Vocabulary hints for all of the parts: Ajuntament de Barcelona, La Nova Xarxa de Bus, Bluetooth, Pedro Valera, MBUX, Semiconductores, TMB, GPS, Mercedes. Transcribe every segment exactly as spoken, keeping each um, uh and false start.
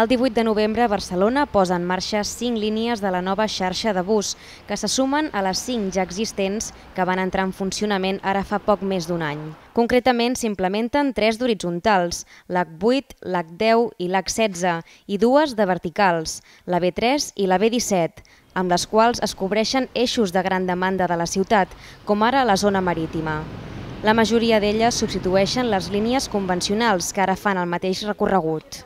El divuit de novembre, Barcelona posa en marxa cinc línies de la nova xarxa de bus, que se sumen a les cinc ja existents que van entrar en funcionament ara fa poc més d'un any. Concretament, s'implementen tres d'horitzontals, l'H vuit, l'H deu i l'H setze, i dues de verticals, la B tres i la B disset, amb les quals es cobreixen eixos de gran demanda de la ciutat, com ara la zona marítima. La majoria d'elles substitueixen les línies convencionals que ara fan el mateix recorregut.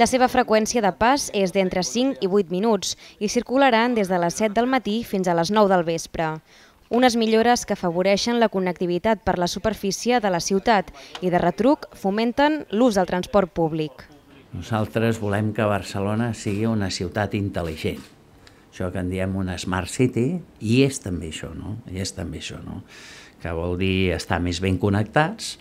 La seva freqüència de pas és d'entre cinc i vuit minuts i circularan des de les set del matí fins a les nou del vespre. Unes millores que afavoreixen la connectivitat per la superfície de la ciutat i, de retruc, fomenten l'ús del transport públic. Nosaltres volem que Barcelona sigui una ciutat intel·ligent. Això que en diem una Smart City, i és també això, no? I és també això, no? Que vol dir estar més ben connectats,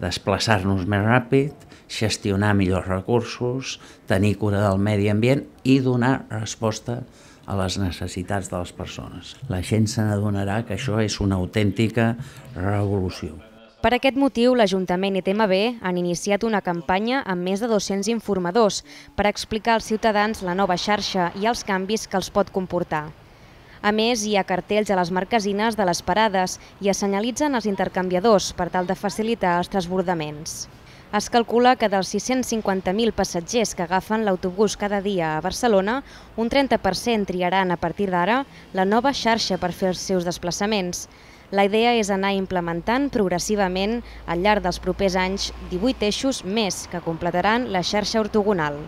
desplaçar-nos més ràpid, gestionar millors recursos, tenir cura del medi ambient i donar resposta a les necessitats de les persones. La gent se n'adonarà que això és una autèntica revolució. Per aquest motiu, l'Ajuntament i T M B han iniciat una campanya amb més de dos-cents informadors per explicar als ciutadans la nova xarxa i els canvis que els pot comportar. A més, hi ha cartells a les marquesines de les parades i es senyalitzen els intercanviadors per tal de facilitar els transbordaments. Es calcula que dels sis-cents cinquanta mil passatgers que agafen l'autobús cada dia a Barcelona, un trenta per cent triaran a partir d'ara la nova xarxa per fer els seus desplaçaments. La idea és anar implementant progressivament al llarg dels propers anys divuit eixos més que completaran la xarxa ortogonal.